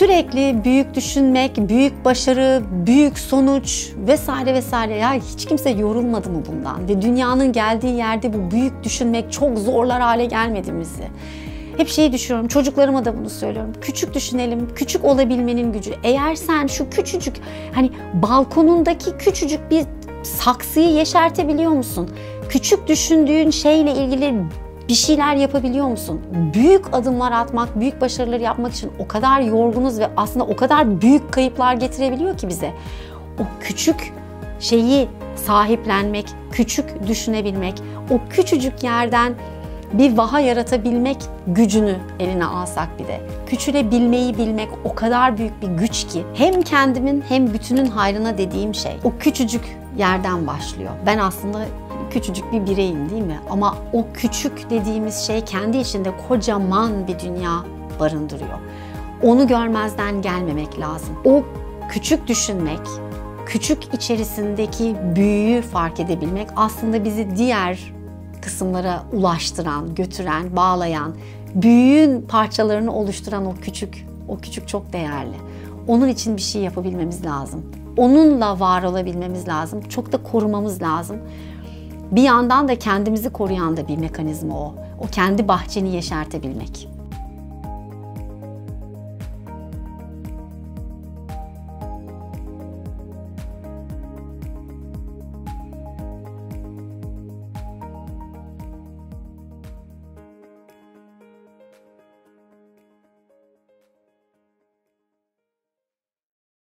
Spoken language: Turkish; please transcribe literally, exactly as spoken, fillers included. Sürekli büyük düşünmek, büyük başarı, büyük sonuç vesaire vesaire. Ya hiç kimse yorulmadı mı bundan? Ve dünyanın geldiği yerde bu büyük düşünmek çok zorlar hale gelmediğimizi. Hep şeyi düşünüyorum, çocuklarıma da bunu söylüyorum. Küçük düşünelim, küçük olabilmenin gücü. Eğer sen şu küçücük, hani balkonundaki küçücük bir saksıyı yeşertebiliyor musun? Küçük düşündüğün şeyle ilgili bir şeyler yapabiliyor musun? Büyük adımlar atmak, büyük başarılar yapmak için o kadar yorgunuz ve aslında o kadar büyük kayıplar getirebiliyor ki bize. O küçük şeyi sahiplenmek, küçük düşünebilmek, o küçücük yerden bir vaha yaratabilmek gücünü eline alsak bir de. Küçülebilmeyi bilmek o kadar büyük bir güç ki. Hem kendimin hem bütünün hayrına dediğim şey. O küçücük yerden başlıyor. Ben aslında küçücük bir bireyim değil mi? Ama o küçük dediğimiz şey kendi içinde kocaman bir dünya barındırıyor. Onu görmezden gelmemek lazım. O küçük düşünmek, küçük içerisindeki büyüyü fark edebilmek aslında bizi diğer kısımlara ulaştıran, götüren, bağlayan, büyüğün parçalarını oluşturan o küçük, o küçük çok değerli. Onun için bir şey yapabilmemiz lazım. Onunla var olabilmemiz lazım. Çok da korumamız lazım. Bir yandan da kendimizi koruyan da bir mekanizma o. O kendi bahçeni yeşertebilmek.